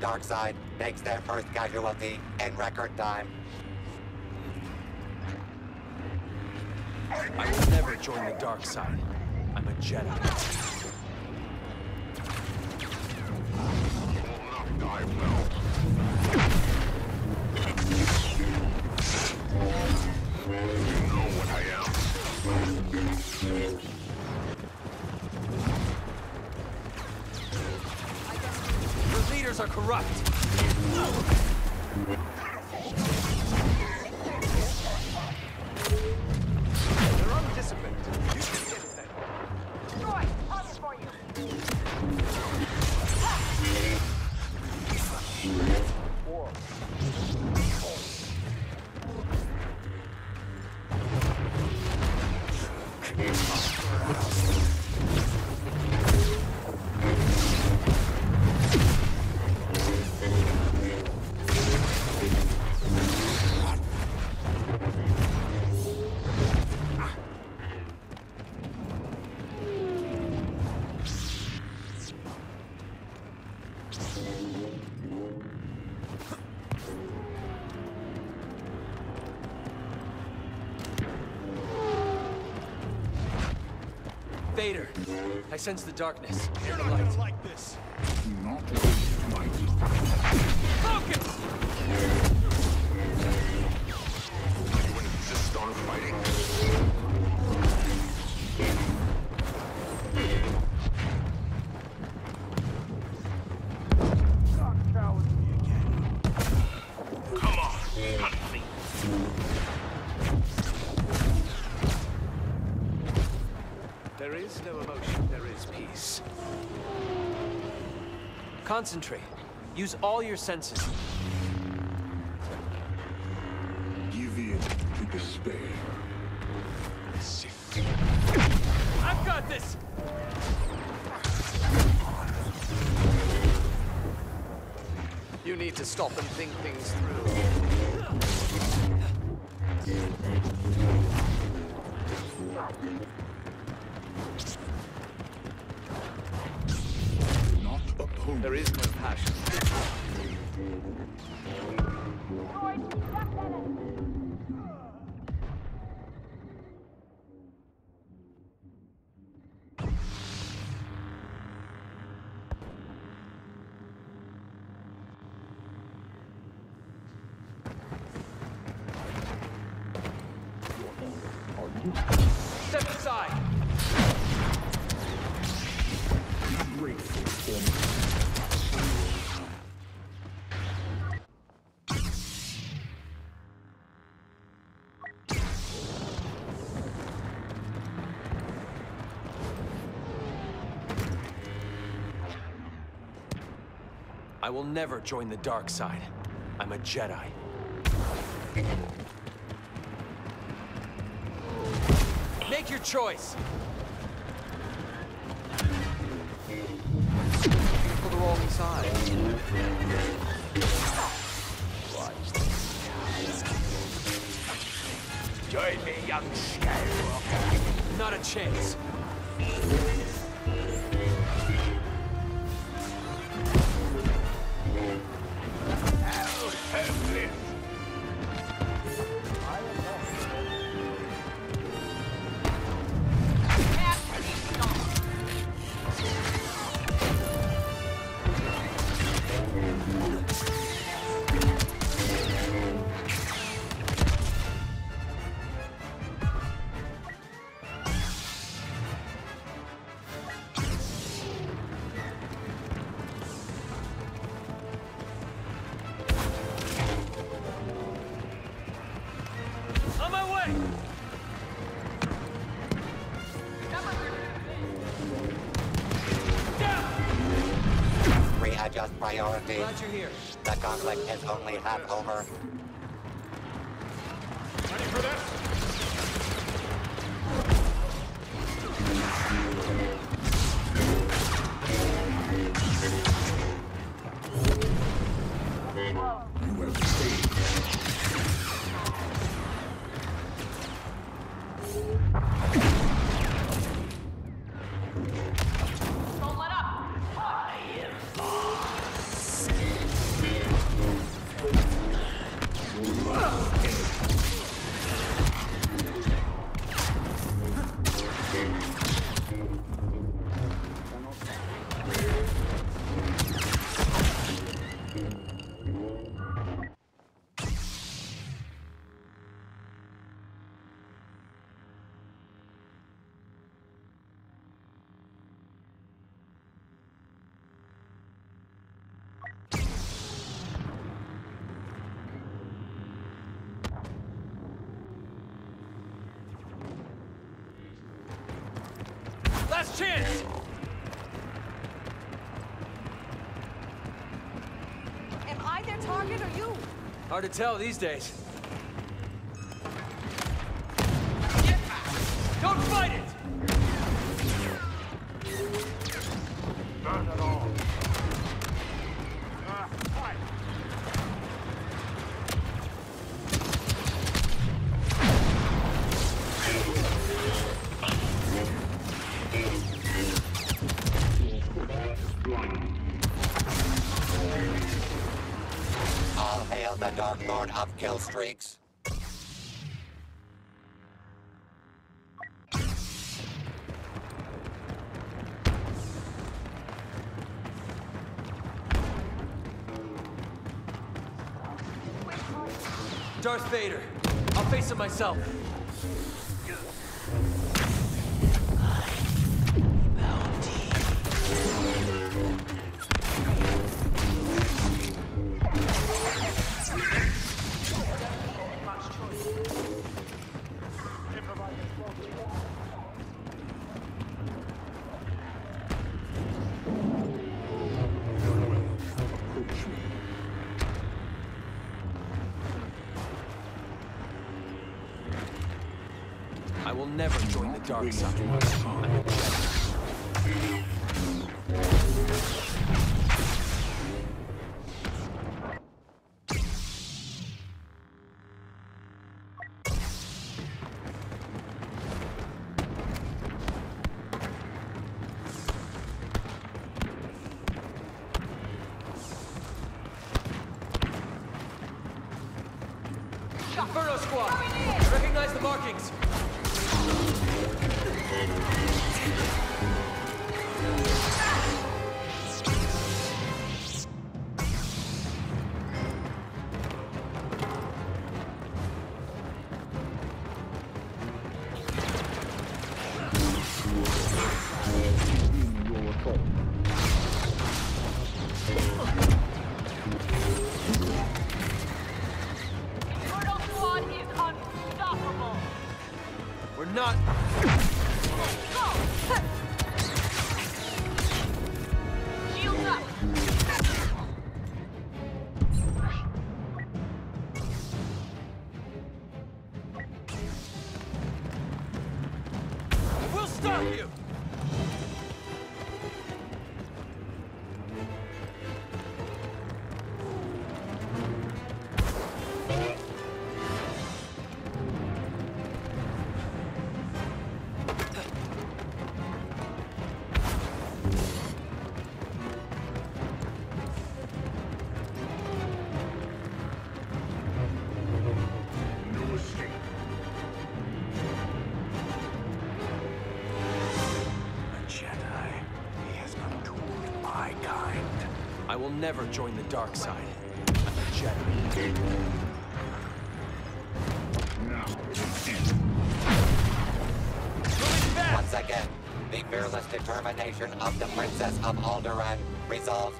dark side makes their first casualty in record time. I will never join the dark side. I'm a Jedi. I will. You know what I am. Your leaders are corrupt. They're undisciplined. You can get them. Destroy. Others for you. Vader, I sense the darkness. You're not gonna like this. Focus! You would insist on fighting? There is no emotion, there is peace. Concentrate. Use all your senses. Give in to despair. Sift. I've got this! You need to stop and think things through. There is no passion. Step aside. I will never join the dark side. I'm a Jedi. Make your choice! People are all inside. Join me, young Skywalker. Not a chance. Readjust priority. Glad you're here. The conflict is only half over. Ready for this? Don't let up! I am boss! chance! Am I their target or you? Hard to tell these days. Get back! Don't fight it! Not at all. Fight! All hail the Dark Lord of Kill Streaks. Darth Vader. I'll face him myself. I will never join the dark side. I'm a Jedi. Shafferno Squad! Recognize the markings! Not. Let's go! Shields up! We'll stop you! I will never join the dark side. I'm a Jedi. Once again, the fearless determination of the Princess of Alderaan resolves